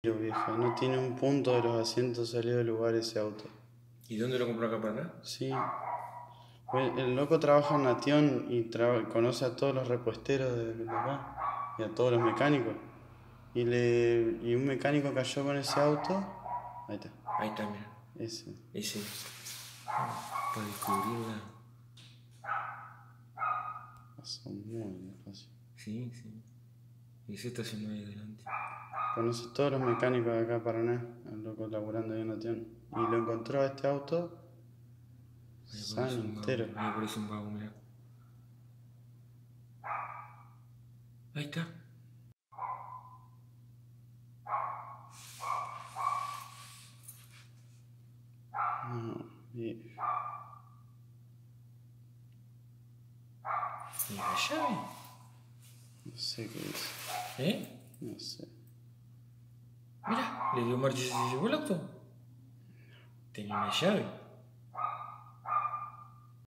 Vieja, no tiene un punto de los asientos salido del lugar ese auto. ¿Y dónde lo compró acá para acá? Sí. El loco trabaja en Natión y conoce a todos los repuesteros de acá y a todos los mecánicos. Y un mecánico cayó con ese auto. Ahí está. Ahí está, mira. Ese. Ese. Para descubrirla. Pasa muy despacio. Sí, sí. Y se está haciendo ahí adelante. Conoce todos los mecánicos de acá para nada, el loco laburando ahí en Natión. Y lo encontró este auto sano, entero. Ahí aparece un vago, mirá. Ahí está. No, bien. ¿Y la llave? No sé qué es. ¿Eh? No sé. Mira, le dio marcha y se llevó el auto. Tenía una llave.